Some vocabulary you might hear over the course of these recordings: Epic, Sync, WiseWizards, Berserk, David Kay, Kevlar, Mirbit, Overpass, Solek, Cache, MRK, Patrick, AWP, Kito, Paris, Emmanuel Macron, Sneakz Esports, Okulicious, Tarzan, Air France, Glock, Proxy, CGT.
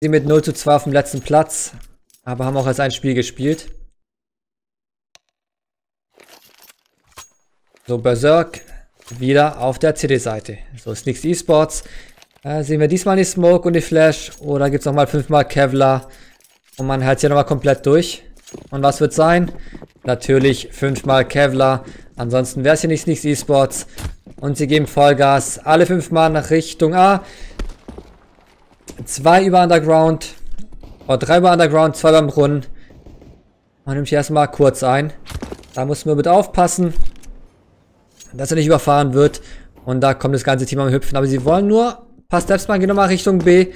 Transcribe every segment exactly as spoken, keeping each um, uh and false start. Sie mit null zu zwei auf dem letzten Platz, aber haben auch erst ein Spiel gespielt. So, Berserk wieder auf der C D-Seite. So, Sneakz Esports. Äh, sehen wir diesmal die Smoke und die Flash oder gibt es nochmal fünfmal Kevlar und man hält hier nochmal komplett durch. Und was wird sein? Natürlich fünfmal Kevlar. Ansonsten wäre es hier nicht Sneakz Esports. Und sie geben Vollgas. Alle fünfmal nach Richtung A. Zwei über Underground. Oder drei über Underground, zwei beim Brunnen. Man nimmt hier erstmal kurz ein. Da muss man mit aufpassen, dass er nicht überfahren wird. Und da kommt das ganze Team am Hüpfen. Aber sie wollen nur ein paar Steps machen. Gehen nochmal Richtung B.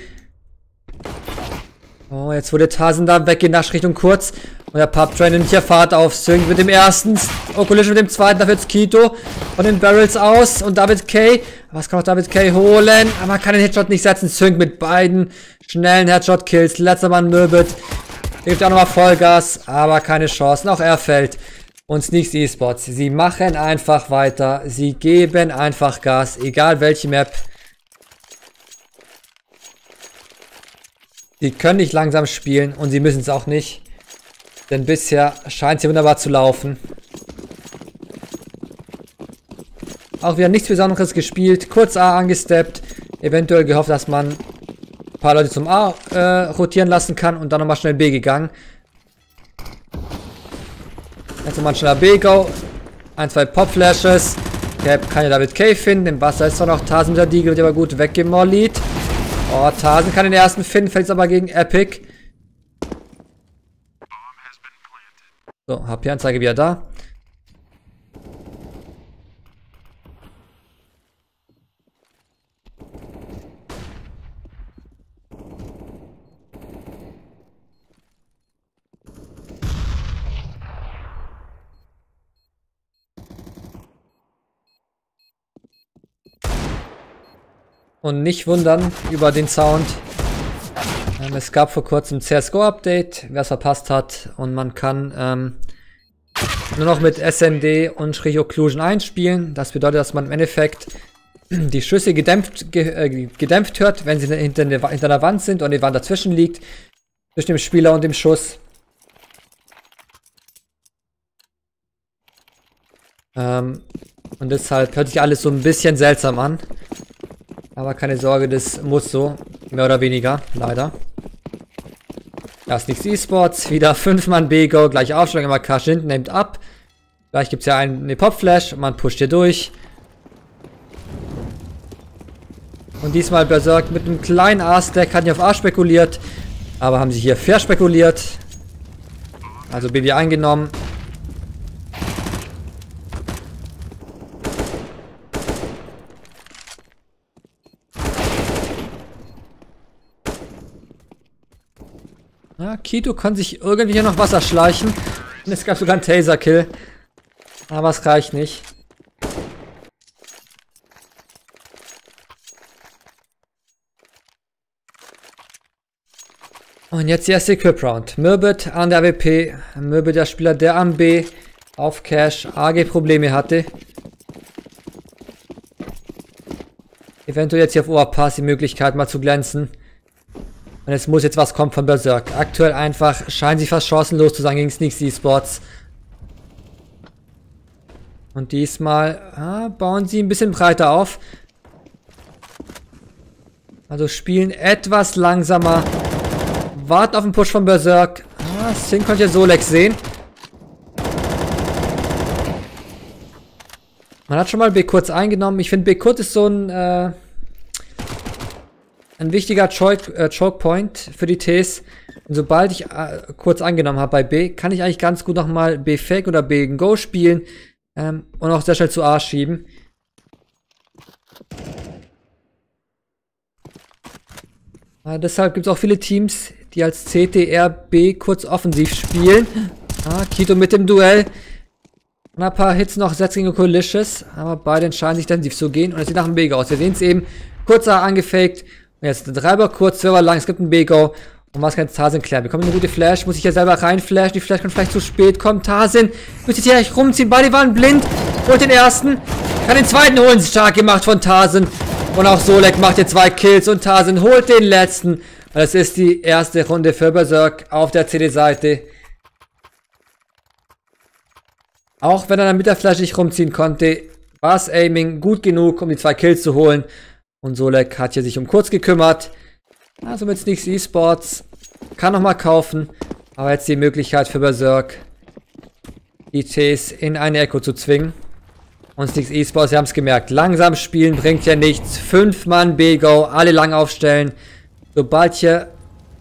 Oh, jetzt wurde Tarzan da weggehen nach Richtung kurz. Und der Pub-Train nimmt hier Fahrt auf. Sync mit dem ersten. Okulicious mit dem zweiten. Dafür jetzt Kito von den Barrels aus. Und David Kay. Was kann auch David Kay holen? Aber man kann den Headshot nicht setzen. Sync mit beiden schnellen Headshot-Kills. Letzter Mann Mirbit. Der gibt auch nochmal Vollgas. Aber keine Chancen. Auch er fällt. Und Sneakz Esports. Sie machen einfach weiter. Sie geben einfach Gas. Egal welche Map. Sie können nicht langsam spielen. Und sie müssen es auch nicht. Denn bisher scheint es hier wunderbar zu laufen. Auch wieder nichts Besonderes gespielt. Kurz A angesteppt. Eventuell gehofft, dass man ein paar Leute zum A äh, rotieren lassen kann. Und dann nochmal schnell B gegangen. Jetzt nochmal schneller B-Go. Ein, zwei Pop-Flashes. Cap kann ja David Kay finden. Im Wasser ist zwar noch Tarzan mit der Diegel, wird aber gut weggemollied. Oh, Tarzan kann den ersten finden, fällt es aber gegen Epic. So, H P-Anzeige wieder da. Und nicht wundern über den Sound. Ähm, es gab vor kurzem C S G O-Update, wer es verpasst hat. Und man kann ähm, nur noch mit S M D und Schräg Occlusion einspielen. Das bedeutet, dass man im Endeffekt die Schüsse gedämpft, ge äh, gedämpft hört, wenn sie hinter, ne, hinter der Wand sind und die Wand dazwischen liegt. Zwischen dem Spieler und dem Schuss. Ähm, und deshalb hört sich alles so ein bisschen seltsam an. Aber keine Sorge, das muss so. Mehr oder weniger, leider. Ja, Sneakz Esports. Wieder fünf Mann B-Go. Gleich Aufschlag, immer Cache hinten, nimmt ab. Gleich gibt es ja eine Pop-Flash. Man pusht hier durch. Und diesmal Berserk mit einem kleinen A-Stack. Hat nicht auf A spekuliert. Aber haben sie hier fair spekuliert. Also B B eingenommen. Ja, Kito kann sich irgendwie hier noch Wasser schleichen. Und es gab sogar einen Taser-Kill. Aber es reicht nicht. Und jetzt die erste Equip-Round. Mirbit an der W P. Mirbit der Spieler, der am B auf Cache A G-Probleme hatte. Eventuell jetzt hier auf Overpass die Möglichkeit mal zu glänzen. Und es muss jetzt was kommen von Berserk. Aktuell einfach scheinen sie fast chancenlos zu sein gegen Sneakz Esports. Und diesmal ah, bauen sie ein bisschen breiter auf. Also spielen etwas langsamer. Warten auf den Push von Berserk. Ah, Sync konnte ja Solek sehen. Man hat schon mal B kurz eingenommen. Ich finde B kurz ist so ein... Äh, Ein wichtiger Choke, äh, Choke Point für die Ts. Und sobald ich äh, kurz angenommen habe bei B, kann ich eigentlich ganz gut nochmal B Fake oder B Go spielen. Ähm, und auch sehr schnell zu A schieben. Äh, deshalb gibt es auch viele Teams, die als C T R B kurz offensiv spielen. Ah, Kito mit dem Duell. Und ein paar Hits noch setzt gegen Okulicious. Aber beide entscheiden sich defensiv zu gehen. Und es sieht nach dem B aus. Wir sehen es eben. Kurz A angefaked. Jetzt der Treiber kurz, Server lang, es gibt ein B-Go. Und was kann jetzt Tarzan klären? Bekommt eine gute Flash, muss ich ja selber reinflashen. Die Flash kommt vielleicht zu spät. Kommt Tarzan, müsste ich hier gleich rumziehen. Beide waren blind. Holt den ersten. Kann den zweiten holen. Stark gemacht von Tarzan. Und auch Solek macht hier zwei Kills. Und Tarzan holt den letzten. Es ist die erste Runde für Berserk auf der C D-Seite. Auch wenn er dann mit der Flasche nicht rumziehen konnte, war das Aiming gut genug, um die zwei Kills zu holen. Und Solek hat hier sich um kurz gekümmert. Also mit Sneakz Esports kann nochmal kaufen. Aber jetzt die Möglichkeit für Berserk, die Ts in eine Echo zu zwingen. Und Sneakz Esports, wir haben es gemerkt, langsam spielen bringt ja nichts. Fünf Mann B-Go, alle lang aufstellen. Sobald hier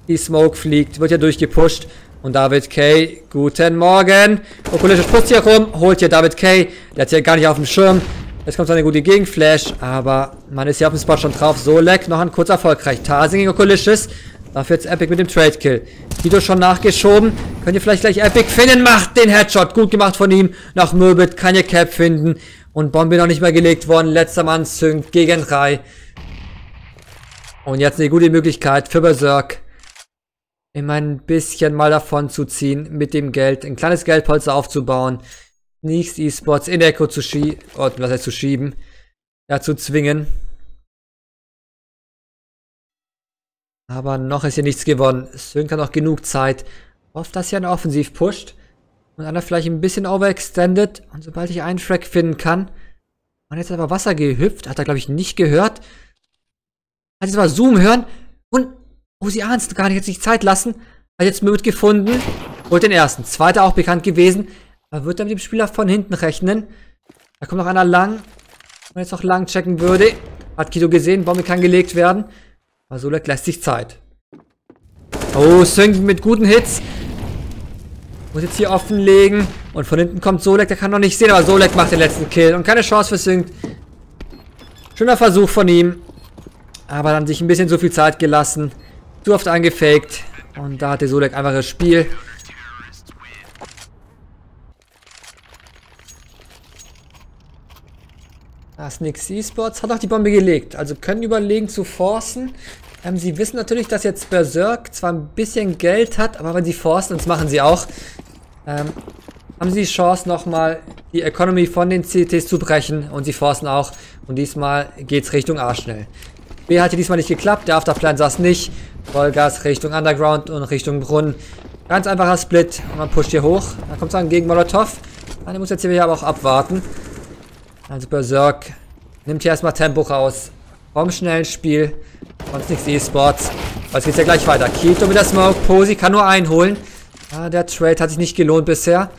die Smoke fliegt, wird ja durchgepusht. Und David Kay, guten Morgen. Okulicious pusht hier rum, holt hier David Kay. Der hat hier gar nicht auf dem Schirm. Jetzt kommt so eine gute Gegenflash, aber man ist hier auf dem Spot schon drauf. Solek noch ein kurz erfolgreich. Tarzan gegen Okulicious. Dafür jetzt Epic mit dem Trade-Kill. Kito schon nachgeschoben. Könnt ihr vielleicht gleich Epic finden? Macht den Headshot. Gut gemacht von ihm. Nach Mirbit kann ihr Cap finden. Und Bombe noch nicht mehr gelegt worden. Letzter Mann Sync gegen Rai. Und jetzt eine gute Möglichkeit für Berserk, immer ein bisschen mal davon zu ziehen, mit dem Geld ein kleines Geldpolster aufzubauen, Sneakz Esports in der Echo zu schieben, oh, was heißt zu schieben, ja, zu zwingen. Aber noch ist hier nichts gewonnen. Sync hat noch genug Zeit. Hofft, dass hier ein Offensiv pusht und einer vielleicht ein bisschen overextended. Und sobald ich einen Frag finden kann, man jetzt aber Wasser gehüpft, hat er glaube ich nicht gehört. Also mal Zoom hören und, oh, sie ahnt gar nicht, jetzt nicht Zeit lassen. Hat jetzt Mirbit gefunden, holt den ersten. Zweiter auch bekannt gewesen. Aber wird er mit dem Spieler von hinten rechnen? Da kommt noch einer lang. Wenn jetzt noch lang checken würde, hat Kito gesehen, Bombe kann gelegt werden. Aber Solek lässt sich Zeit. Oh, Sync mit guten Hits. Muss jetzt hier offenlegen. Und von hinten kommt Solek, der kann noch nicht sehen, aber Solek macht den letzten Kill. Und keine Chance für Sync. Schöner Versuch von ihm. Aber dann sich ein bisschen so viel Zeit gelassen. Zu oft angefaked. Und da hatte Solek einfach das Spiel. Das Sneakz Esports hat auch die Bombe gelegt. Also können überlegen zu forcen. Ähm, sie wissen natürlich, dass jetzt Berserk zwar ein bisschen Geld hat. Aber wenn sie forcen, und das machen sie auch. Ähm, haben sie die Chance nochmal die Economy von den C Ts zu brechen. Und sie forcen auch. Und diesmal geht es Richtung A schnell. B hat hier diesmal nicht geklappt, der Afterplan saß nicht. Vollgas Richtung Underground und Richtung Brunnen. Ganz einfacher Split. Und man pusht hier hoch. Dann kommt es dann gegen Molotov. Man muss jetzt hier aber auch abwarten. Also Berserk nimmt hier erstmal Tempo raus. Vom schnellen Spiel. Sonst nichts E-Sports. Jetzt geht es ja gleich weiter. Kito mit der Smoke. Posi kann nur einholen. Ah, der Trade hat sich nicht gelohnt bisher.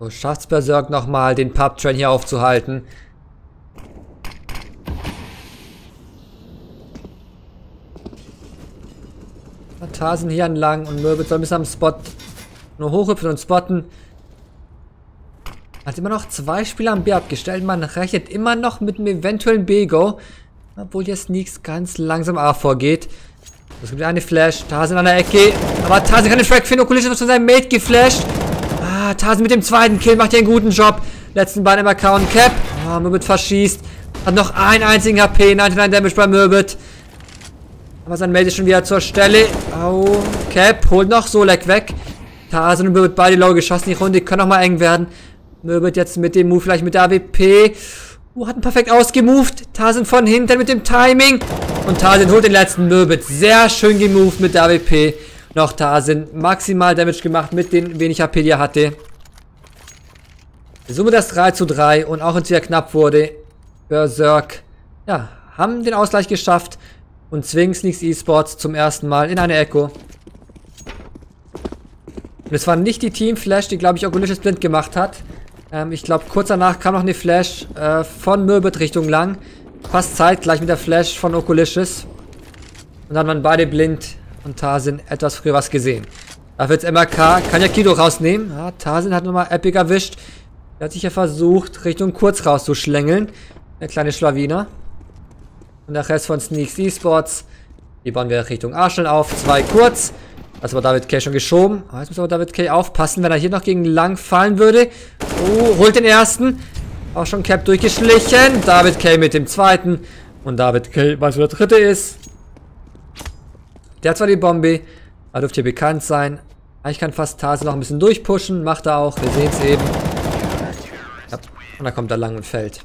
So, schafft Berserk nochmal, den Pub-Train hier aufzuhalten. Tarzan hier entlang und Mirbit soll bis am Spot nur hochhüpfen und spotten. Hat immer noch zwei Spieler am B abgestellt. Man rechnet immer noch mit einem eventuellen B-Go. Obwohl hier Sneakz ganz langsam A vorgeht. Es gibt eine Flash. Tarzan an der Ecke. Aber Tarzan kann den Frag finden. Okulicious wird von seinem Mate geflasht. Tarzan mit dem zweiten Kill macht hier einen guten Job. Letzten beiden M R K und Cap. Oh, Mirbit verschießt. Hat noch einen einzigen H P. neunundneunzig Damage bei Mirbit. Aber sein Mate ist schon wieder zur Stelle. Oh, Cap holt noch Solek weg. Tarzan und Mirbit beide low geschossen. Die Runde kann nochmal eng werden. Mirbit jetzt mit dem Move, vielleicht mit der A W P. Uh, hat ihn perfekt ausgemoved. Tarzan von hinten mit dem Timing. Und Tarzan holt den letzten Mirbit. Sehr schön gemoved mit der A W P. Noch Tarzan maximal Damage gemacht mit den wenig H P, die er hatte. Summe das drei zu drei und auch wenn es wieder knapp wurde, Berserk, ja, haben den Ausgleich geschafft und zwingen Sneakz Esports zum ersten Mal in eine Echo. Und es war nicht die Team-Flash, die glaube ich Okulicious blind gemacht hat. Ähm, ich glaube kurz danach kam noch eine Flash äh, von Mirbit Richtung Lang. Fast zeitgleich mit der Flash von Okulicious. Und dann waren beide blind. Und Tarzan etwas früher was gesehen. Dafür jetzt M R K. Kann ja Kito rausnehmen. Ja, Tarzan hat nochmal Epic erwischt. Er hat sich ja versucht, Richtung kurz rauszuschlängeln. Der kleine Schlawiner. Und der Rest von Sneakz Esports. Die bauen wir Richtung Arschel auf. Zwei kurz. Das war David Kay schon geschoben. Jetzt muss aber David Kay aufpassen, wenn er hier noch gegen Lang fallen würde. Oh, holt den ersten. Auch schon Cap durchgeschlichen. David Kay mit dem zweiten. Und David Kay weiß, wo der dritte ist. Der hat zwar die Bombe, aber dürfte hier bekannt sein. Ich kann fast Tarzan noch ein bisschen durchpushen, macht er auch, wir sehen es eben. Ja, Und dann kommt er lang und fällt.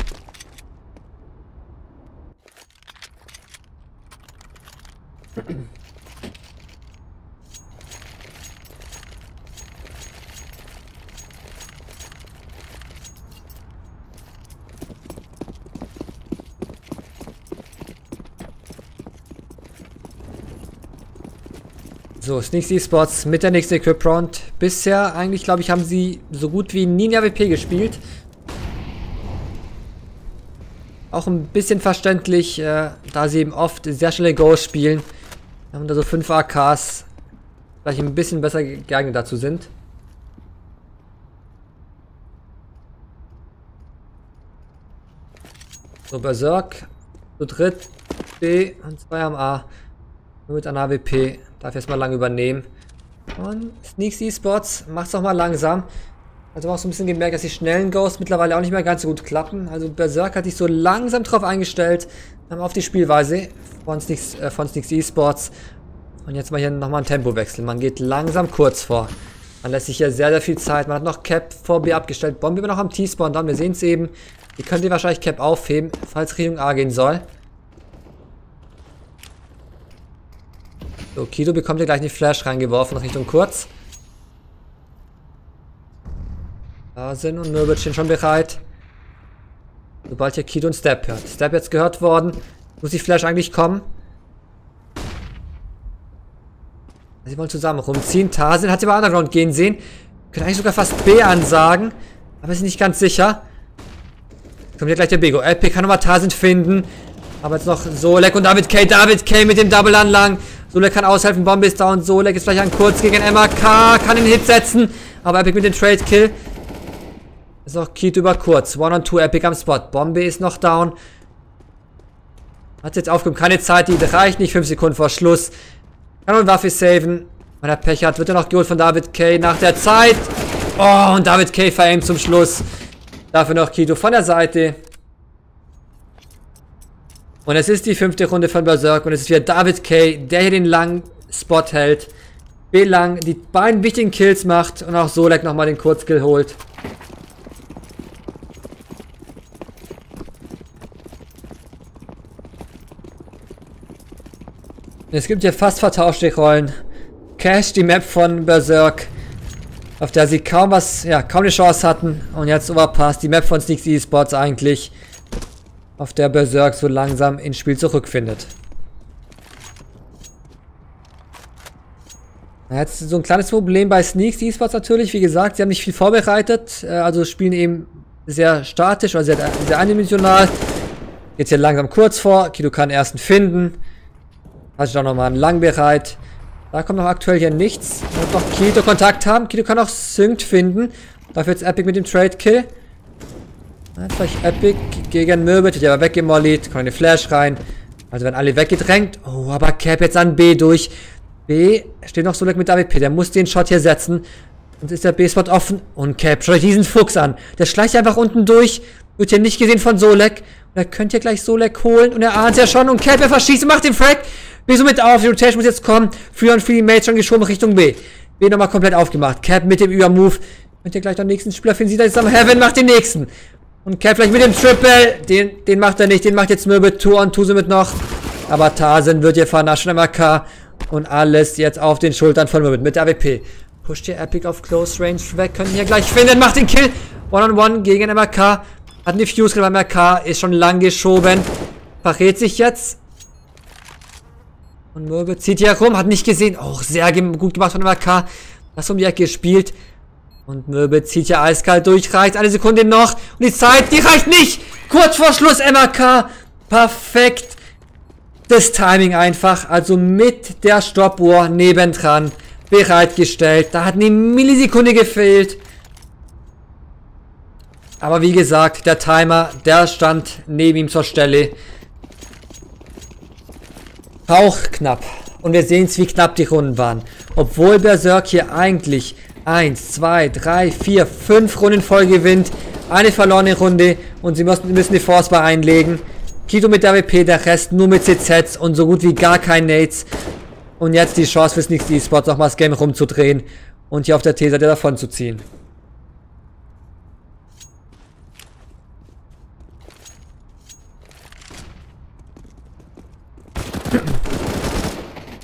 So, Sneakz Esports mit der nächsten Equip-Round. Bisher eigentlich, glaube ich, haben sie so gut wie nie in A W P gespielt. Auch ein bisschen verständlich, äh, da sie eben oft sehr schnelle Goals spielen. Wir haben da so fünf A Ks, vielleicht ein bisschen besser geeignet dazu sind. So, Berserk, zu dritt, B und zwei am A. Nur mit einer A W P. Darf ich jetzt mal lang übernehmen. Und Sneakz Esports macht es noch mal langsam. Also auch so ein bisschen gemerkt, dass die schnellen Ghosts mittlerweile auch nicht mehr ganz so gut klappen. Also Berserk hat sich so langsam drauf eingestellt, auf die Spielweise von Sneakz, äh, von Sneakz Esports. Und jetzt mal hier nochmal einen Tempowechsel. Man geht langsam kurz vor. Man lässt sich hier sehr, sehr viel Zeit. Man hat noch Cap vor B abgestellt. Bombe immer noch am T-Spawn dann. Wir sehen es eben. Ihr könnt ihr wahrscheinlich Cap aufheben, falls Richtung A gehen soll. So, Kito bekommt hier gleich eine Flash reingeworfen Richtung kurz. Tarzan und Mirbit stehen schon bereit. Sobald hier Kito und Step hört. Step jetzt gehört worden. Muss die Flash eigentlich kommen? Sie wollen zusammen rumziehen. Tarzan hat sie bei Underground gehen sehen. Können eigentlich sogar fast B ansagen. Aber ist nicht ganz sicher. Jetzt kommt hier gleich der Bego. Epic kann nochmal Tarzan finden. Aber jetzt noch Solek und David Kay. David Kay mit dem Double Anlang. Solek kann aushelfen, Bombe ist down, Solek ist vielleicht an kurz gegen M R K, kann den Hit setzen, aber Epic mit dem Trade-Kill. Ist noch Kito über kurz, one on two, Epic am Spot, Bombe ist noch down. Hat jetzt aufgegeben, keine Zeit, die reicht nicht, fünf Sekunden vor Schluss. Kann und Waffe saven, wenn er Pech hat, wird er noch geholt von David Kay nach der Zeit. Oh, und David Kay veraimt zum Schluss. Dafür noch Kito von der Seite. Und es ist die fünfte Runde von Berserk und es ist wieder David Kay, der hier den langen Spot hält. B lang die beiden wichtigen Kills macht und auch Solek nochmal den Kurzkill holt. Es gibt hier fast vertauschte Rollen. Cache, die Map von Berserk, auf der sie kaum was, ja, kaum eine Chance hatten. Und jetzt Overpass, die Map von Sneakz Esports eigentlich, auf der Berserk so langsam ins Spiel zurückfindet. Jetzt so ein kleines Problem bei Sneakz Esports natürlich, wie gesagt, sie haben nicht viel vorbereitet, also spielen eben sehr statisch oder sehr, sehr eindimensional. Jetzt hier langsam kurz vor, Kito kann den ersten finden. Hat sich auch nochmal einen lang bereit. Da kommt noch aktuell hier nichts. Muss noch Kito Kontakt haben, Kito kann auch Sync finden. Dafür jetzt Epic mit dem Trade-Kill. Vielleicht Epic gegen Mirbit, wird aber weggemollied, kommt eine Flash rein. Also werden alle weggedrängt. Oh, aber Cap jetzt an B durch. B steht noch Solek mit A W P, der muss den Shot hier setzen. Sonst ist der B-Spot offen. Und Cap, schaut euch diesen Fuchs an. Der schleicht einfach unten durch, wird hier nicht gesehen von Solek. Und er könnte hier gleich Solek holen und er ahnt ja schon. Und Cap, er verschießt und macht den Frag. B somit auf, die Rotation muss jetzt kommen. Free on Free Mates schon geschoben Richtung B. B nochmal komplett aufgemacht. Cap mit dem Übermove. Könnt ihr gleich den nächsten Spieler finden, sieht er jetzt am Heaven, macht den nächsten. Und Cap vielleicht mit dem Triple. Den, den macht er nicht. Den macht jetzt Mirbit. two on two somit noch. Aber Tarzan wird hier vernascht. M R K. Und alles jetzt auf den Schultern von Mirbit. Mit der A W P. Pusht hier Epic auf Close Range weg. Können hier gleich finden. Macht den Kill. one on one gegen M R K. Hat einen Defuse bei M R K. Ist schon lang geschoben. Verrät sich jetzt. Und Mirbit zieht hier rum. Hat nicht gesehen. Auch sehr gut gemacht von M R K. Das um die Ecke gespielt. Und Mirbit zieht ja eiskalt durch, reicht eine Sekunde noch. Und die Zeit, die reicht nicht. Kurz vor Schluss, M R K. Perfekt. Das Timing einfach. Also mit der Stoppuhr nebendran bereitgestellt. Da hat eine Millisekunde gefehlt. Aber wie gesagt, der Timer, der stand neben ihm zur Stelle. Auch knapp. Und wir sehen es, wie knapp die Runden waren. Obwohl Berserk hier eigentlich eins, zwei, drei, vier, fünf Runden voll gewinnt. Eine verlorene Runde und sie müssen, müssen die Forcebar einlegen. Kito mit der W P, der Rest nur mit C Zs und so gut wie gar kein Nades. Und jetzt die Chance für Sneakz Esports nochmal das Game rumzudrehen und hier auf der T-Seite davon zu ziehen.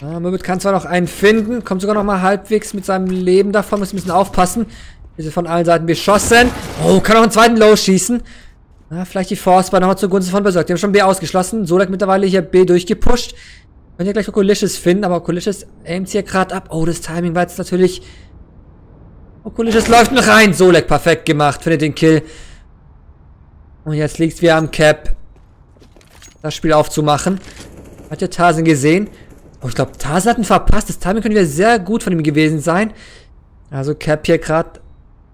Ah, Mirbit kann zwar noch einen finden, kommt sogar noch mal halbwegs mit seinem Leben davon, muss ein bisschen aufpassen. Wird von allen Seiten beschossen. Oh, kann auch einen zweiten Low schießen. Na, vielleicht die Force-Bar nochmal zugunsten von Berserk. Die haben schon B ausgeschlossen. Solek mittlerweile hier B durchgepusht. Könnt ihr gleich Okulicious finden, aber Okulicious aimt hier gerade ab. Oh, das Timing war jetzt natürlich... Okulicious läuft noch rein. Solek perfekt gemacht, findet den Kill. Und jetzt liegt's wieder am Cap. Das Spiel aufzumachen. Hat ja Tarzan gesehen. Oh, ich glaube, Tarzan hat ihn verpasst. Das Timing könnte wieder sehr gut von ihm gewesen sein. Also Cap hier gerade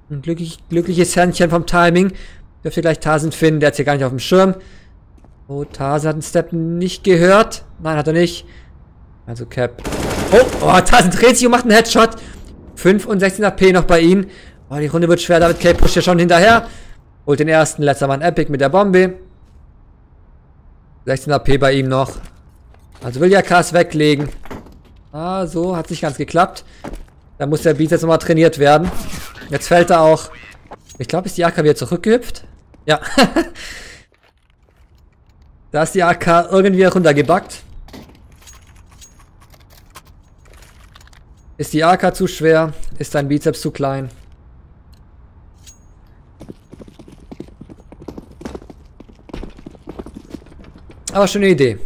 ein glücklich, glückliches Händchen vom Timing. Dürft ihr gleich Tarzan finden. Der hat hier gar nicht auf dem Schirm. Oh, Tarzan hat den Step nicht gehört. Nein, hat er nicht. Also Cap. Oh, oh, Tarzan dreht sich und macht einen Headshot. fünfundsechzig A P noch bei ihm. Oh, die Runde wird schwer. David Kay pusht ja schon hinterher. Holt den ersten. Letzter Mann Epic mit der Bombe. sechzehn A P bei ihm noch. Also will ja Cache weglegen. Ah, so. Hat nicht ganz geklappt. Da muss der Beat jetzt nochmal trainiert werden. Jetzt fällt er auch. Ich glaube, ist die A K wieder zurückgehüpft? Ja. Da ist die A K irgendwie runtergebackt. Ist die A K zu schwer? Ist dein Bizeps zu klein? Aber schöne Idee.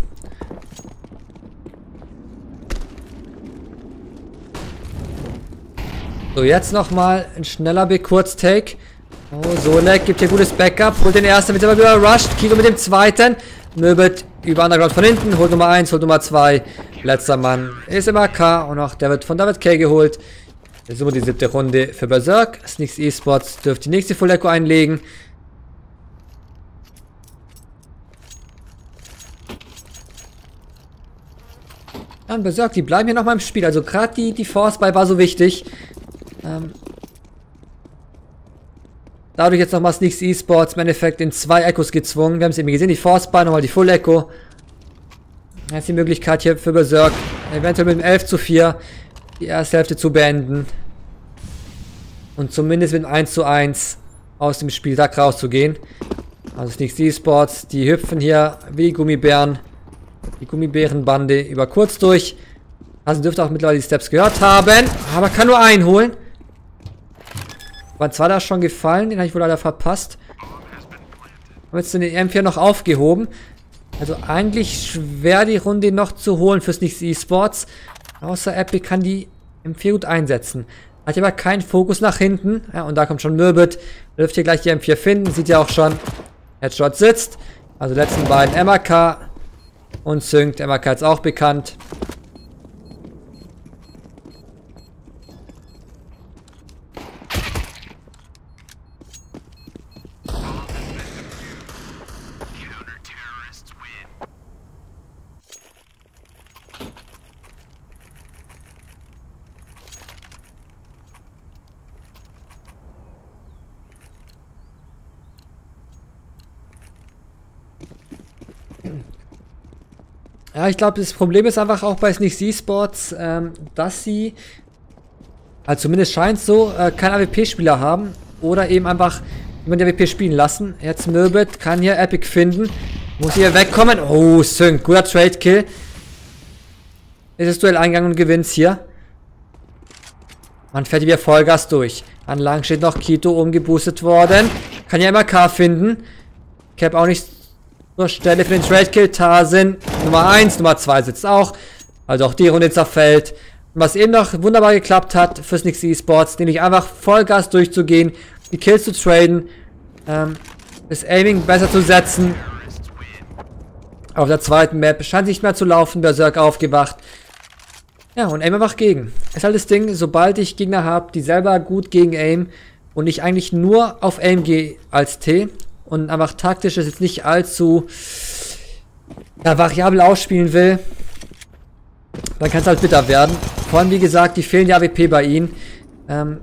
So, jetzt nochmal ein schneller B-Kurz-Take. Oh, Solek gibt hier gutes Backup. Holt den ersten, wird aber überrascht. Kito mit dem zweiten. Mirbit über Underground von hinten. Holt Nummer eins, holt Nummer zwei. Letzter Mann ist im A K. Und auch der wird von David Kay geholt. Jetzt sind wir die siebte Runde für Berserk. Sneakz Esports dürfte die nächste Full Echo einlegen. Ja, und Berserk, die bleiben hier nochmal im Spiel. Also gerade die, die Force-Buy war so wichtig. Ähm, dadurch jetzt nochmal Sneakz Esports im Endeffekt in zwei Echos gezwungen. Wir haben es eben gesehen, die Force-Bar, nochmal die Full Echo. Jetzt die Möglichkeit hier für Berserk, eventuell mit dem elf zu vier die erste Hälfte zu beenden. Und zumindest mit dem eins zu eins aus dem Spieltag rauszugehen. Also Sneakz Esports, die hüpfen hier wie Gummibären, die Gummibärenbande über kurz durch. Also dürfte auch mittlerweile die Steps gehört haben, aber kann nur einholen. War zwar da schon gefallen, den habe ich wohl leider verpasst. Haben jetzt den E M vier noch aufgehoben. Also eigentlich schwer die Runde noch zu holen für Sneakz Esports. Außer Epic kann die M vier gut einsetzen. Hat aber keinen Fokus nach hinten. Ja, und da kommt schon Mirbit. Dürft ihr gleich die M vier finden, sieht ja auch schon. Headshot sitzt. Also letzten beiden M R K und Sync. M R K ist auch bekannt. Ja, ich glaube, das Problem ist einfach auch bei Sneakz Esports, ähm, dass sie, also zumindest scheint es so, äh, keinen A W P-Spieler haben oder eben einfach jemanden A W P spielen lassen. Jetzt Mirbit kann hier Epic finden, muss hier wegkommen. Oh, Sync, guter Trade-Kill. Ist das Duell eingegangen und gewinnt's hier. Man fährt hier Vollgas durch. An lang steht noch Kito, umgeboostet worden. Kann ja M R K finden. Cap auch nicht... Zur Stelle für den Trade-Kill, Tarzan Nummer eins, Nummer zwei sitzt auch. Also auch die Runde zerfällt. Und was eben noch wunderbar geklappt hat für Sneakz Esports, nämlich einfach Vollgas durchzugehen, die Kills zu traden, ähm, das Aiming besser zu setzen. Auf der zweiten Map scheint nicht mehr zu laufen, Berserk aufgewacht. Ja, und aim einfach gegen. Ist halt das Ding, sobald ich Gegner habe, die selber gut gegen aim und ich eigentlich nur auf aim gehe als T, und einfach taktisch ist jetzt nicht allzu ja, variabel ausspielen will, dann kann es halt bitter werden. Vor allem, wie gesagt, die fehlende A W P bei ihnen. Ähm,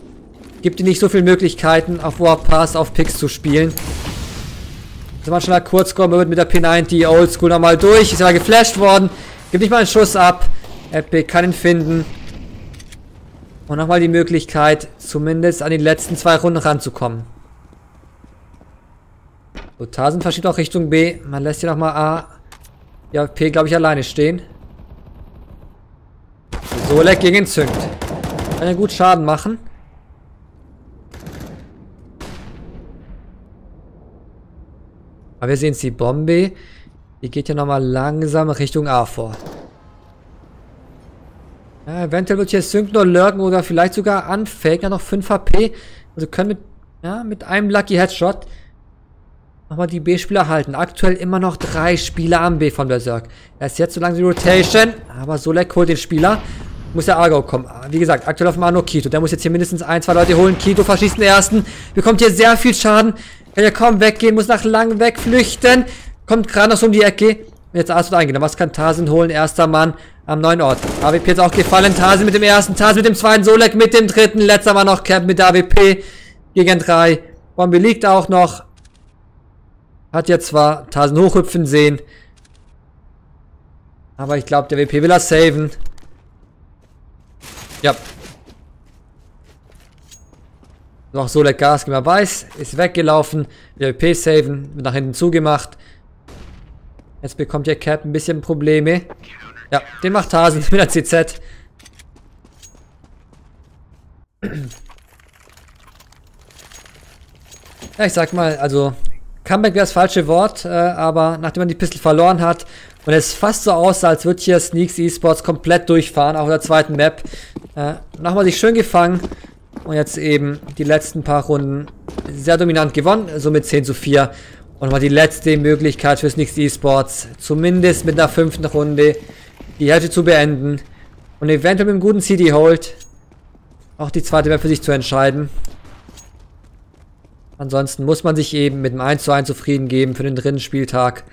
gibt ihnen nicht so viele Möglichkeiten, auf Overpass, auf Picks zu spielen. Also man schneller Kurzscore wird mit der P neunzig Oldschool nochmal durch. Ist aber geflasht worden. Gibt nicht mal einen Schuss ab. Epic kann ihn finden. Und nochmal die Möglichkeit, zumindest an die letzten zwei Runden ranzukommen. So, Tarzan verschiebt auch Richtung B. Man lässt hier nochmal A. Ja, P, glaube ich, alleine stehen. Solek gegen Sync. Kann ja gut Schaden machen. Aber wir sehen es, die Bombe. Die geht ja nochmal langsam Richtung A vor. Ja, eventuell wird hier Sync nur lurken oder vielleicht sogar anfaken. Ja, noch fünf H P. Also können mit, ja, mit einem Lucky Headshot nochmal die B-Spieler halten. Aktuell immer noch drei Spieler am B von Berserk. Erst jetzt so lange die Rotation. Aber Solek holt den Spieler. Muss der Argo kommen. Wie gesagt, aktuell auf dem Arno Kito. Der muss jetzt hier mindestens ein, zwei Leute holen. Kito verschießt den ersten. Bekommt hier sehr viel Schaden. Kann ja kaum weggehen. Muss nach lang wegflüchten. Kommt gerade noch so um die Ecke. Und jetzt Arzt wird eingenommen. Was kann Tarzan holen? Erster Mann am neuen Ort. A W P jetzt auch gefallen. Tarzan mit dem ersten. Tarzan mit dem zweiten. Solek mit dem dritten. Letzter Mann noch Camp mit der A W P. Gegen drei. Bombe liegt auch noch. Hat jetzt zwar Tarzan hochhüpfen sehen. Aber ich glaube, der W P will er saven. Ja. Noch Solek Gas, wie man weiß. Ist weggelaufen. Der W P saven. Wird nach hinten zugemacht. Jetzt bekommt der Cap ein bisschen Probleme. Ja, den macht Tarzan mit der C Z. Ja, ich sag mal, also Comeback wäre das falsche Wort, äh, aber nachdem man die Pistole verloren hat und es fast so aussah, als würde hier Sneakz Esports komplett durchfahren, auch in der zweiten Map, äh, nochmal sich schön gefangen und jetzt eben die letzten paar Runden sehr dominant gewonnen, somit zehn zu vier. Und nochmal die letzte Möglichkeit für Sneakz Esports, zumindest mit einer fünften Runde, die Hälfte zu beenden und eventuell mit einem guten C D-Hold auch die zweite Map für sich zu entscheiden. Ansonsten muss man sich eben mit einem eins zu eins zufrieden geben für den dritten Spieltag.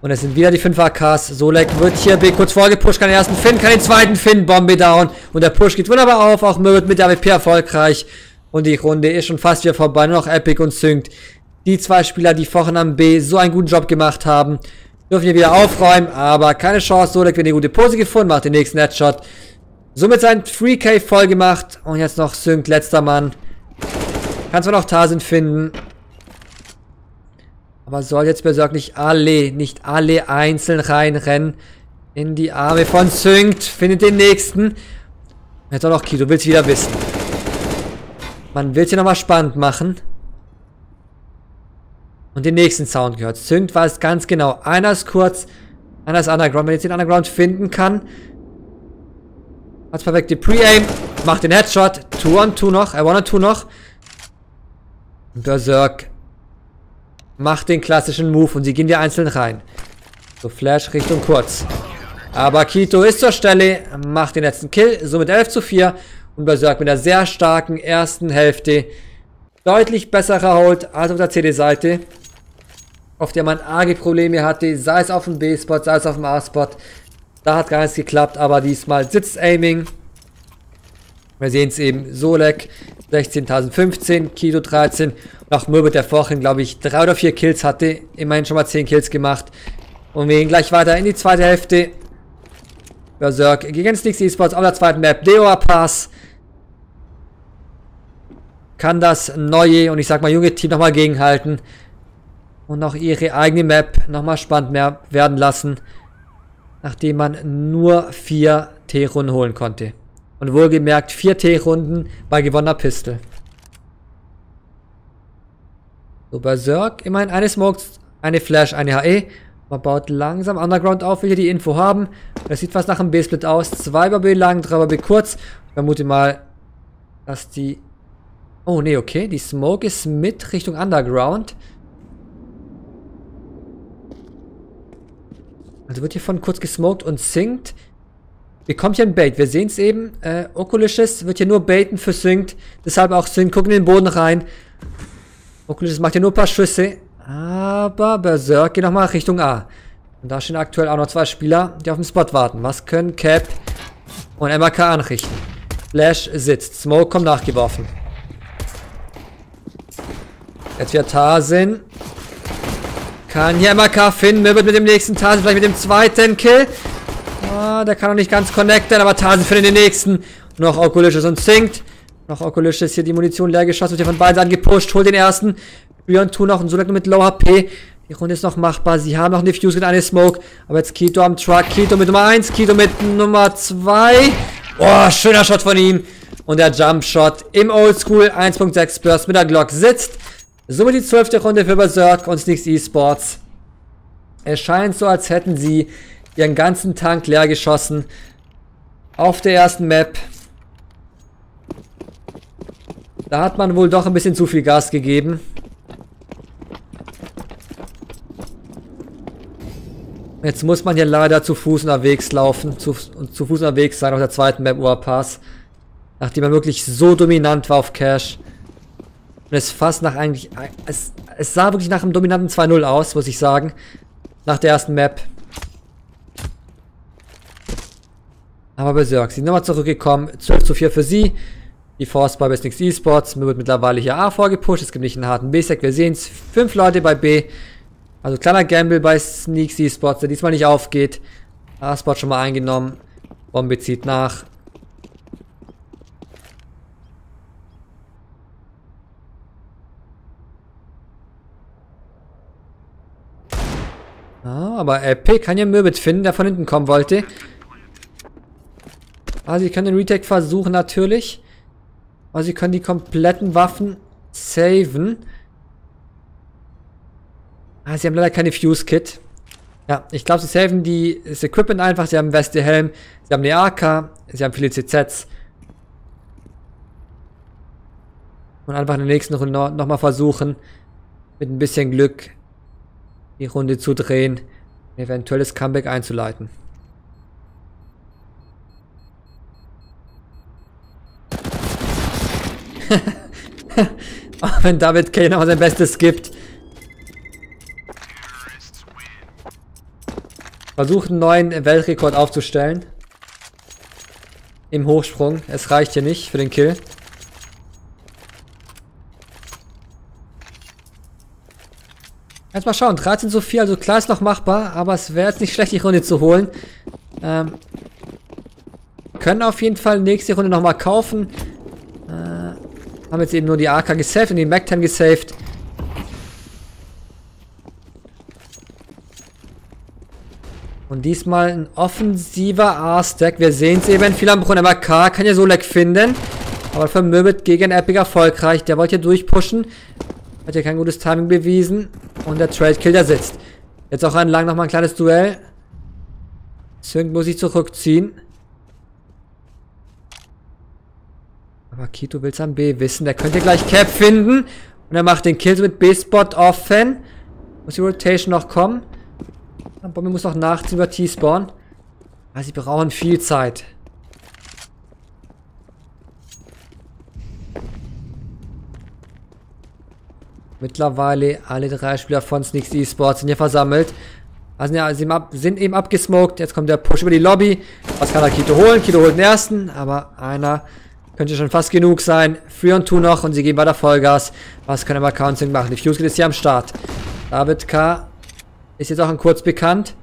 Und es sind wieder die fünf A Ks. Solek wird hier B kurz vorgepusht, kann den ersten Finn, kann den zweiten Finn, Bombe down. Und der Push geht wunderbar auf, auch Mirbit mit der A W P erfolgreich. Und die Runde ist schon fast wieder vorbei, nur noch Epic und Sync. Die zwei Spieler, die vorhin am B so einen guten Job gemacht haben, dürfen hier wieder aufräumen, aber keine Chance. Solek wird eine gute Pose gefunden, macht den nächsten Headshot. Somit sein drei K voll gemacht und jetzt noch Sync, letzter Mann. Kann zwar noch Tarzan finden, aber soll jetzt Berserk nicht alle, nicht alle einzeln reinrennen in die Arme von Sync, findet den nächsten. Jetzt auch noch Kito, will's wieder wissen. Man will's hier nochmal spannend machen. Und den nächsten Sound gehört. Sync war es ganz genau. Einer ist kurz, einer ist Underground. Wenn jetzt den Underground finden kann, hat's perfekte Pre-Aim, macht den Headshot, zwei on zwei noch, äh, one on two noch. Berserk macht den klassischen Move und sie gehen wieder einzeln rein. So, Flash Richtung kurz. Aber Kito ist zur Stelle, macht den letzten Kill, somit elf zu vier. Und Berserk mit einer sehr starken ersten Hälfte. Deutlich besserer Hold als auf der C D-Seite, auf der man arge Probleme hatte, sei es auf dem B-Spot, sei es auf dem A-Spot. Da hat gar nichts geklappt, aber diesmal Sitz-Aiming. Wir sehen es eben, Solek sechzehntausendfünfzehn, Kito dreizehn. Und auch Mirbit, der vorhin, glaube ich, drei oder vier Kills hatte. Immerhin schon mal zehn Kills gemacht. Und wir gehen gleich weiter in die zweite Hälfte. Berserk gegen Sneakz Esports auf der zweiten Map. Overpass kann das neue und ich sag mal junge Team nochmal gegenhalten. Und auch ihre eigene Map nochmal spannend mehr werden lassen. Nachdem man nur vier T-Runden holen konnte. Und wohlgemerkt vier T-Runden bei gewonnener Pistole. So, Berserk, immerhin eine Smoke, eine Flash, eine H E. Man baut langsam Underground auf, will hier die Info haben. Das sieht fast nach einem B-Split aus. Zwei bei B lang, drei bei B kurz. Ich vermute mal, dass die... Oh ne, okay, die Smoke ist mit Richtung Underground. Also wird hier von kurz gesmoked und sinkt. Bekommt hier ein Bait, wir sehen es eben. Äh, Okulicious wird hier nur baiten für Sync. Deshalb auch Sync, gucken in den Boden rein. Okulicious macht hier nur ein paar Schüsse. Aber Berserk geht nochmal Richtung A. Und da stehen aktuell auch noch zwei Spieler, die auf dem Spot warten. Was können Cap und M R K anrichten? Flash sitzt, Smoke kommt nachgeworfen. Jetzt wieder Tarzan. Kann hier M R K finden. Mirbit mit dem nächsten Tarzan, vielleicht mit dem zweiten Kill. Ah, der kann noch nicht ganz connecten, aber Tarzan findet den nächsten. Noch Okulicious und sinkt. Noch Okulicious, hier die Munition leer geschossen, wird hier von beiden angepusht, holt den ersten. Beyond zwei noch und Solek mit Low H P. Die Runde ist noch machbar. Sie haben noch eine Fuse und eine Smoke. Aber jetzt Kito am Truck. Kito mit Nummer eins. Kito mit Nummer zwei. Oh, schöner Shot von ihm. Und der Jump-Shot im Oldschool. eins Punkt sechs Burst mit der Glock sitzt. Somit die zwölfte Runde für Berserk und Sneakz Esports. Es scheint so, als hätten sie ihren ganzen Tank leer geschossen. Auf der ersten Map. Da hat man wohl doch ein bisschen zu viel Gas gegeben. Jetzt muss man hier leider zu Fuß unterwegs laufen, zu, zu Fuß unterwegs sein auf der zweiten Map Overpass, nachdem er wirklich so dominant war auf Cache. Und es fast nach eigentlich, es, es sah wirklich nach einem dominanten zwei null aus, muss ich sagen, nach der ersten Map. Aber Berserk, sie sind nochmal zurückgekommen, zwölf zu vier für sie. Die Force bei Sneakz Esports, mir wird mittlerweile hier A vorgepusht, es gibt nicht einen harten B-Stack, wir sehen es, fünf Leute bei B. Also kleiner Gamble bei Sneakz Esports, der diesmal nicht aufgeht. A-Spot schon mal eingenommen. Bombe zieht nach. Ah, aber Epic kann ja Mirbit finden, der von hinten kommen wollte. Also sie können den Retake versuchen natürlich. Aber sie können die kompletten Waffen saven. Ah, sie haben leider keine Fuse-Kit. Ja, ich glaube, sie saven die, das Equipment einfach. Sie haben Weste, Helm, sie haben eine A K, sie haben viele C Zs. Und einfach in der nächsten Runde noch, nochmal versuchen, mit ein bisschen Glück die Runde zu drehen, ein eventuelles Comeback einzuleiten. Auch wenn David Kay noch sein Bestes gibt. Versucht einen neuen Weltrekord aufzustellen. Im Hochsprung. Es reicht hier nicht für den Kill. Jetzt mal schauen. dreizehn zu vier, also klar ist noch machbar. Aber es wäre jetzt nicht schlecht, die Runde zu holen. Ähm, können auf jeden Fall nächste Runde nochmal kaufen. Äh, haben jetzt eben nur die A K gesaved und die Mac zehn gesaved. Und diesmal ein offensiver A-Stack. Wir sehen es eben. Viel am Brunnen. M R K kann ja Solek finden. Aber für Mirbit gegen Epic erfolgreich. Der wollte hier durchpushen. Hat ja kein gutes Timing bewiesen. Und der Trade-Kill, der sitzt. Jetzt auch entlang nochmal ein kleines Duell. Sync muss sich zurückziehen. Aber Kito will es am B wissen. Der könnte gleich Cap finden. Und er macht den Kill mit B-Spot offen. Muss die Rotation noch kommen. Bombe muss noch nachziehen über T-Spawn. Aber sie brauchen viel Zeit. Mittlerweile alle drei Spieler von Sneakz Esports sind hier versammelt. Also ja, sie sind eben abgesmoked. Jetzt kommt der Push über die Lobby. Was kann er Kito holen? Kito holt den ersten. Aber einer könnte schon fast genug sein. drei und zwei noch und sie geben weiter Vollgas. Was kann er mal Counting machen? Die Fuse ist hier am Start. David K. ist jetzt auch ein kurz bekannt.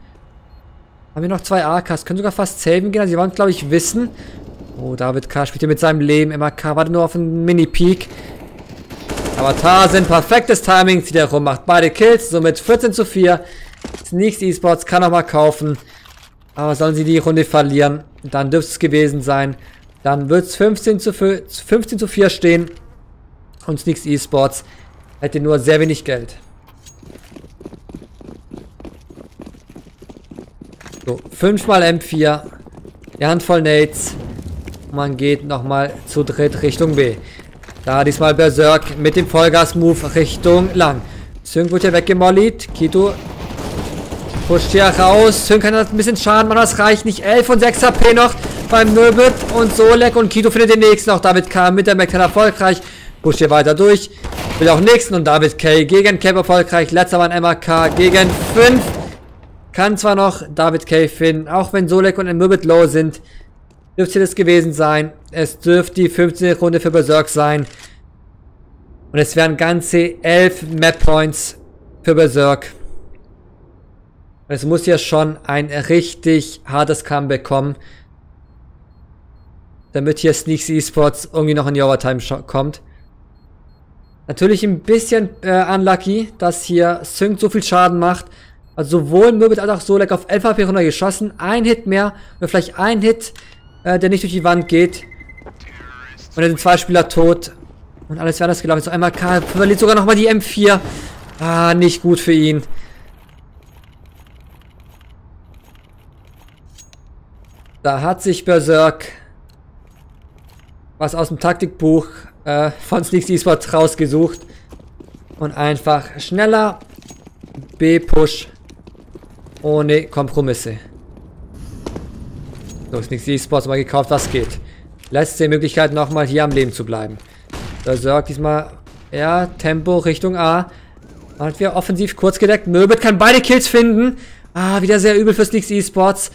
Haben wir noch zwei A Ks. Können sogar fast saven gehen. Also sie wollen, glaube ich, wissen. Oh, David K. spielt hier mit seinem Leben. M R K wartet nur auf einen Mini-Peak. Aber Tarzan, perfektes Timing. Zieht er rum, macht beide Kills. Somit vierzehn zu vier. Sneakz Esports kann nochmal kaufen. Aber sollen sie die Runde verlieren, dann dürfte es gewesen sein. Dann wird es fünfzehn zu vier stehen. Und Sneakz Esports hätte nur sehr wenig Geld. So, fünfmal M vier, eine Handvoll Nades. Man geht nochmal zu dritt Richtung B. Da diesmal Berserk mit dem Vollgas-Move Richtung Lang. Sync wird hier weggemollied. Kito pusht hier raus. Sync kann ein bisschen Schaden machen, das reicht nicht. elf und sechs H P noch beim Mirbit und Solek. Und Kito findet den nächsten. Auch David K. mit der Mac erfolgreich. Pusht hier weiter durch. Will auch nächsten. Und David K. gegen Cap erfolgreich. Letzter Mann M R K gegen fünf. Kann zwar noch David Kay finden, auch wenn Solek und Mirbit low sind, dürfte das gewesen sein. Es dürfte die fünfzehnte Runde für Berserk sein. Und es wären ganze elf Map-Points für Berserk. Und es muss ja schon ein richtig hartes Comeback kommen, damit hier Sneakz Esports irgendwie noch in die Overtime kommt. Natürlich ein bisschen äh, unlucky, dass hier Sync so viel Schaden macht. Also sowohl Mirbit als auch Solek auf elf H P runtergeschossen. Ein Hit mehr oder vielleicht ein Hit, äh, der nicht durch die Wand geht. Und dann sind zwei Spieler tot. Und alles wäre anders gelaufen. Jetzt einmal M R K verliert sogar nochmal die M vier. Ah, nicht gut für ihn. Da hat sich Berserk was aus dem Taktikbuch äh, von Sneakz Esports rausgesucht. Und einfach schneller B-Push ohne Kompromisse. So, Sneakz Esports mal gekauft, was geht. Letzte Möglichkeit nochmal hier am Leben zu bleiben. Berserk diesmal, ja, Tempo Richtung A. Hat wir offensiv kurz gedeckt. Mirbit kann beide Kills finden. Ah, wieder sehr übel für Sneakz Esports.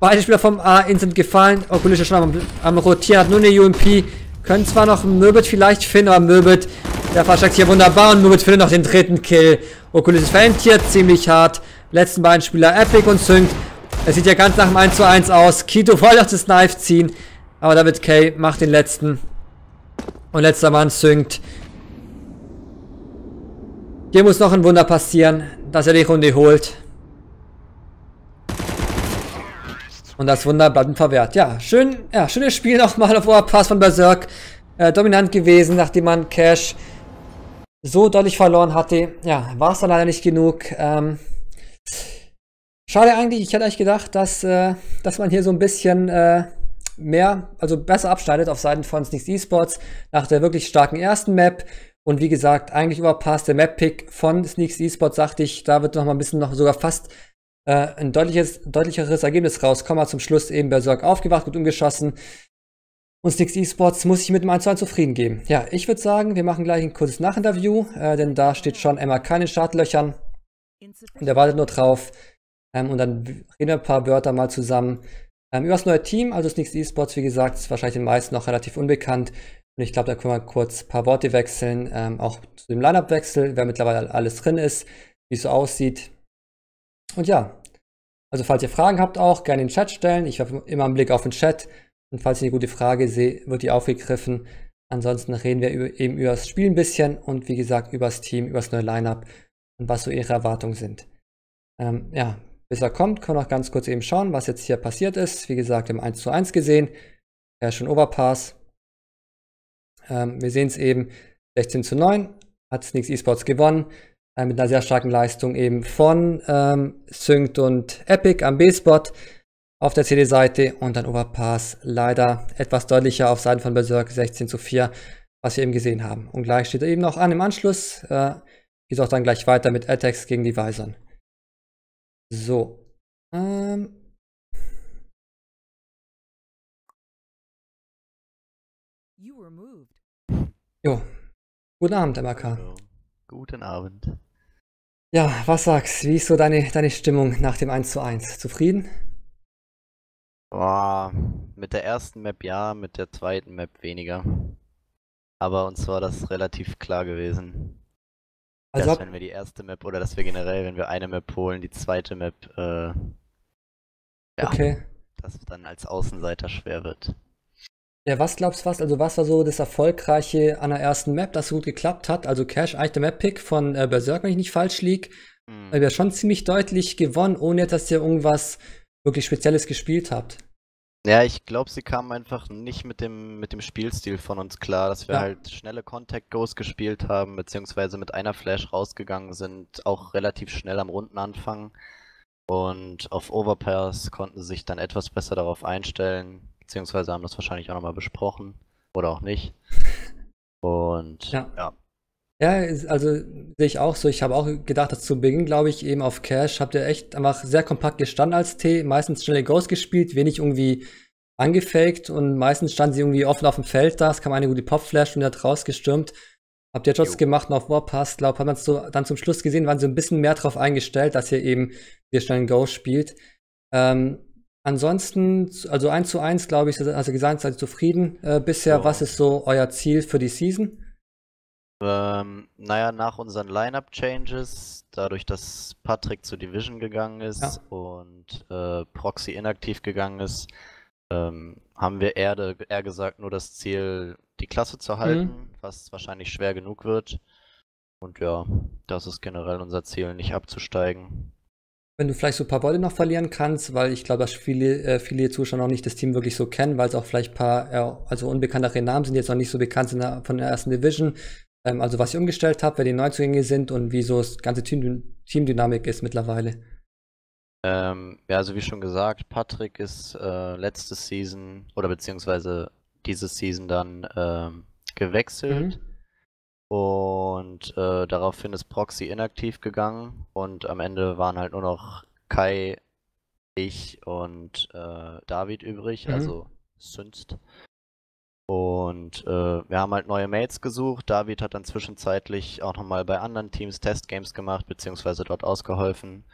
Beide Spieler vom A-In sind gefallen. Okulicious schon am, am Rotieren, hat nur eine U M P. Können zwar noch Mirbit vielleicht finden, aber Mirbit, der versteckt hier wunderbar. Und Mirbit findet noch den dritten Kill. Okulicious verentiert ziemlich hart. Letzten beiden Spieler, Epic und Sync. Es sieht ja ganz nach dem eins zu eins aus. Kito wollte auch das Knife ziehen. Aber David Kay macht den letzten. Und letzter Mann Sync. Hier muss noch ein Wunder passieren, dass er die Runde holt. Und das Wunder bleibt verwehrt. Ja, schön, ja, schönes Spiel nochmal auf Overpass von Berserk. Äh, dominant gewesen, nachdem man Cache so deutlich verloren hatte. Ja, war es dann leider nicht genug. Ähm, schade eigentlich, ich hätte eigentlich gedacht, dass, äh, dass man hier so ein bisschen äh, mehr, also besser abschneidet auf Seiten von Sneakz Esports nach der wirklich starken ersten Map. Und wie gesagt, eigentlich Overpass, der Map-Pick von Sneakz Esports, sagte ich, da wird nochmal ein bisschen, noch sogar fast Äh, ein deutliches, deutlicheres Ergebnis raus. Komma zum Schluss eben Berserk aufgewacht, gut umgeschossen. Und Sneakz Esports muss ich mit dem eins zu eins zufrieden geben. Ja, ich würde sagen, wir machen gleich ein kurzes Nachinterview, äh, denn da steht schon M R K in den Startlöchern. Und er wartet nur drauf. Ähm, und dann reden wir ein paar Wörter mal zusammen ähm, über das neue Team. Also Sneakz Esports, wie gesagt, ist wahrscheinlich den meisten noch relativ unbekannt. Und ich glaube, da können wir kurz ein paar Worte wechseln. Ähm, auch zu dem Lineup-Wechsel, wer mittlerweile alles drin ist, wie es so aussieht. Und ja, also falls ihr Fragen habt auch, gerne in den Chat stellen. Ich habe immer einen Blick auf den Chat. Und falls ich eine gute Frage sehe, wird die aufgegriffen. Ansonsten reden wir über, eben über das Spiel ein bisschen und wie gesagt über das Team, über das neue Lineup und was so ihre Erwartungen sind. Ähm, ja, bis er kommt, können wir noch ganz kurz eben schauen, was jetzt hier passiert ist. Wie gesagt, im eins zu eins gesehen. Ja, schon Overpass. Ähm, wir sehen es eben, sechzehn zu neun hat Sneakz Esports gewonnen. Mit einer sehr starken Leistung eben von ähm, Sync und Epic am B-Spot auf der C D-Seite und dann Overpass leider etwas deutlicher auf Seiten von Berserk sechzehn zu vier, was wir eben gesehen haben. Und gleich steht er eben noch an im Anschluss, äh, geht auch dann gleich weiter mit Attacks gegen die Wizards. So. Ähm. Jo. Guten Abend, M R K. Guten Abend. Ja, was sagst du? Wie ist so deine, deine Stimmung nach dem eins zu eins? Zufrieden? Boah, mit der ersten Map ja, mit der zweiten Map weniger. Aber uns war das relativ klar gewesen. Also dass wenn wir die erste Map oder dass wir generell, wenn wir eine Map holen, die zweite Map, äh, ja, okay. Dass es dann als Außenseiter schwer wird. Ja, was glaubst du, was, also was war so das Erfolgreiche an der ersten Map, das so gut geklappt hat? Also Cache, eigentlich der Map-Pick von äh, Berserk, wenn ich nicht falsch liege. Mhm. Weil wir schon ziemlich deutlich gewonnen, ohne dass ihr irgendwas wirklich Spezielles gespielt habt. Ja, ich glaube, sie kamen einfach nicht mit dem, mit dem Spielstil von uns klar, dass wir ja halt schnelle Contact-Goes gespielt haben, beziehungsweise mit einer Flash rausgegangen sind, auch relativ schnell am Rundenanfang. Und auf Overpass konnten sie sich dann etwas besser darauf einstellen. Beziehungsweise haben das wahrscheinlich auch nochmal besprochen. Oder auch nicht. Und ja. Ja, ja, also sehe ich auch so. Ich habe auch gedacht, dass zu Beginn, glaube ich, eben auf Cache habt ihr echt einfach sehr kompakt gestanden als T. Meistens schnelle Goals gespielt, wenig irgendwie angefaked. Und meistens standen sie irgendwie offen auf dem Feld da. Es kam eine gute Popflash und der hat rausgestürmt. Habt ihr Shots gemacht und auf Warpass, glaube ich, hat man es so dann zum Schluss gesehen, waren sie ein bisschen mehr drauf eingestellt, dass ihr eben sehr schnellen Goals spielt. Ähm, Ansonsten, also eins zu eins, glaube ich, also gesagt, seid ihr zufrieden äh, bisher. So. Was ist so euer Ziel für die Season? Ähm, naja, nach unseren Lineup-Changes, dadurch, dass Patrick zu Division gegangen ist ja. und äh, Proxy inaktiv gegangen ist, ähm, haben wir eher, eher gesagt nur das Ziel, die Klasse zu halten, mhm. was wahrscheinlich schwer genug wird. Und ja, das ist generell unser Ziel, nicht abzusteigen. Wenn du vielleicht so ein paar Beute noch verlieren kannst, weil ich glaube, dass viele, äh, viele Zuschauer noch nicht das Team wirklich so kennen, weil es auch vielleicht ein paar äh, also unbekanntere Namen sind, die jetzt noch nicht so bekannt sind von der ersten Division. Ähm, also was ihr umgestellt habt, wer die Neuzugänge sind und wie so das ganze Team, Teamdynamik ist mittlerweile. Ähm, ja, also wie schon gesagt, Patrick ist äh, letzte Season oder beziehungsweise diese Season dann äh, gewechselt. Mhm. Und äh, daraufhin ist Proxy inaktiv gegangen und am Ende waren halt nur noch Kai, ich und äh, David übrig, mhm. also Sync. Und äh, wir haben halt neue Mates gesucht. David hat dann zwischenzeitlich auch nochmal bei anderen Teams Testgames gemacht, beziehungsweise dort ausgeholfen.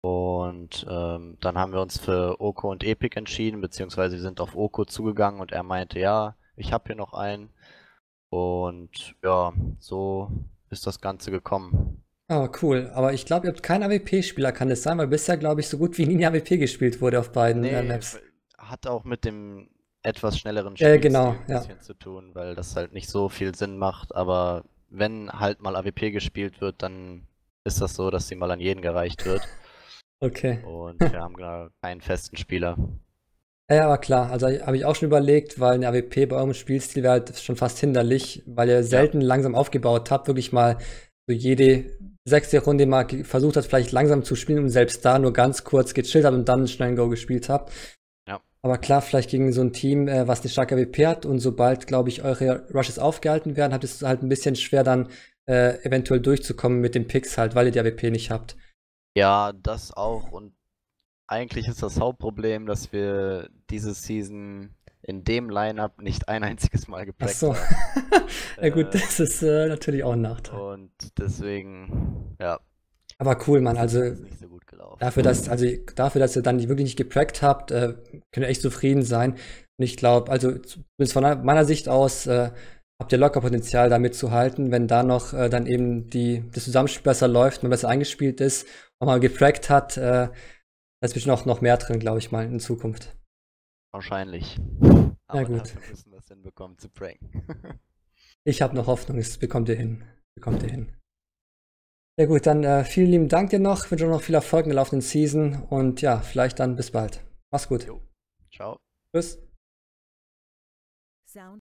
Und ähm, dann haben wir uns für Oko und Epic entschieden, beziehungsweise wir sind auf Oko zugegangen und er meinte, ja, ich habe hier noch einen. Und ja, so ist das Ganze gekommen. Ah, cool. Aber ich glaube, ihr habt keinen A W P-Spieler, kann das sein? Weil bisher, glaube ich, so gut wie nie A W P gespielt wurde auf beiden nee, äh, Maps. Hat auch mit dem etwas schnelleren Spiel äh, genau, ein bisschen ja. zu tun, weil das halt nicht so viel Sinn macht. Aber wenn halt mal A W P gespielt wird, dann ist das so, dass sie mal an jeden gereicht wird. Okay. Und wir haben genau keinen festen Spieler. Ja, aber klar, also habe ich auch schon überlegt, weil eine A W P bei eurem Spielstil wäre halt schon fast hinderlich, weil ihr selten ja. langsam aufgebaut habt, wirklich mal so jede sechste Runde mal versucht habt, vielleicht langsam zu spielen und selbst da nur ganz kurz gechillt habt und dann schnell ein Go gespielt habt. Ja. Aber klar, vielleicht gegen so ein Team, was eine starke A W P hat und sobald, glaube ich, eure Rushes aufgehalten werden, habt ihr es halt ein bisschen schwer dann äh, eventuell durchzukommen mit den Picks halt, weil ihr die A W P nicht habt. Ja, das auch und eigentlich ist das Hauptproblem, dass wir diese Season in dem Line-Up nicht ein einziges Mal gepackt haben. Ach so. Ja gut, äh, das ist äh, natürlich auch ein Nachteil. Und deswegen, ja. Aber cool, Mann, also das ist nicht so gut gelaufen. Dafür, dass, also, dafür, dass ihr dann die wirklich nicht gepackt habt, äh, könnt ihr echt zufrieden sein. Und ich glaube, also zumindest von meiner Sicht aus, äh, habt ihr locker Potenzial da mitzuhalten, wenn da noch äh, dann eben die, das Zusammenspiel besser läuft, man besser eingespielt ist und man gepackt hat, äh, da ist bestimmt auch noch mehr drin, glaube ich mal, in Zukunft. Wahrscheinlich. Aber ja, gut. Wir müssen das hinbekommen zu pranken. Ich habe noch Hoffnung, es bekommt ihr hin. Bekommt ihr hin. Ja gut, dann äh, vielen lieben Dank dir noch. Ich wünsche noch viel Erfolg in der laufenden Season. Und ja, vielleicht dann bis bald. Mach's gut. Jo. Ciao. Tschüss. Sound.